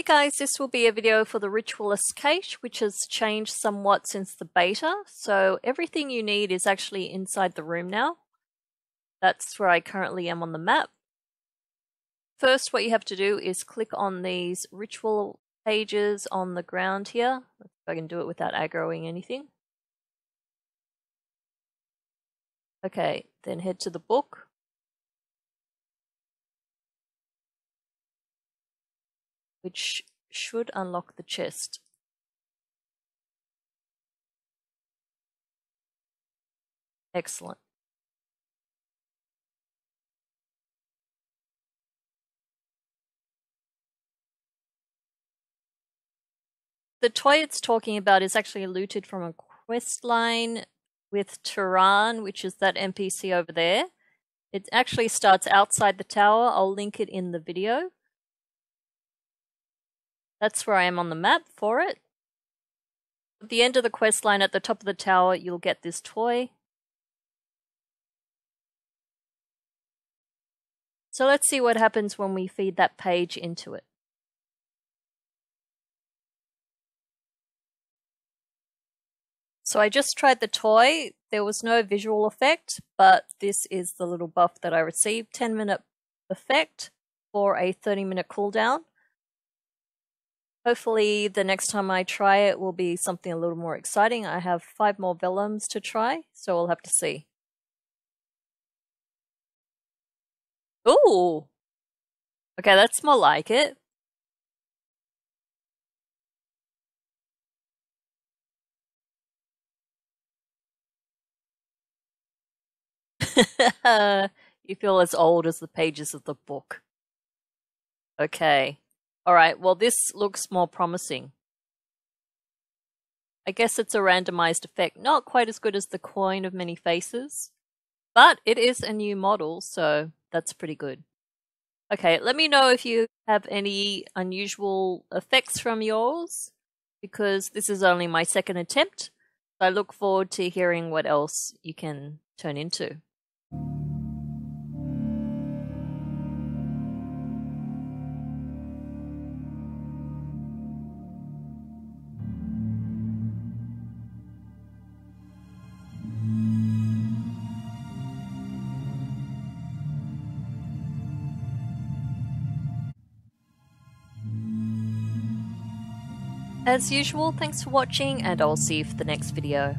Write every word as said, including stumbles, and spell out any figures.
Hey guys, this will be a video for the Ritualist cache, which has changed somewhat since the beta. So everything you need is actually inside the room now. That's where I currently am on the map. First, what you have to do is click on these ritual pages on the ground here. Let's see if I can do it without aggroing anything. Okay, then head to the book. Which should unlock the chest. Excellent. The toy it's talking about is actually looted from a quest line with Turan, which is that N P C over there. It actually starts outside the tower. I'll link it in the video. That's where I am on the map for it. At the end of the quest line at the top of the tower, you'll get this toy. So let's see what happens when we feed that page into it. So I just tried the toy. There was no visual effect, but this is the little buff that I received. ten minute effect for a thirty minute cooldown. Hopefully the next time I try it will be something a little more exciting. I have five more vellums to try, so we'll have to see. Ooh! Okay, that's more like it. You feel as old as the pages of the book. Okay. Alright, well this looks more promising. I guess it's a randomized effect, not quite as good as the coin of many faces, but it is a new model, so that's pretty good. Okay, let me know if you have any unusual effects from yours, because this is only my second attempt, so I look forward to hearing what else you can turn into. As usual, thanks for watching, and I'll see you for the next video.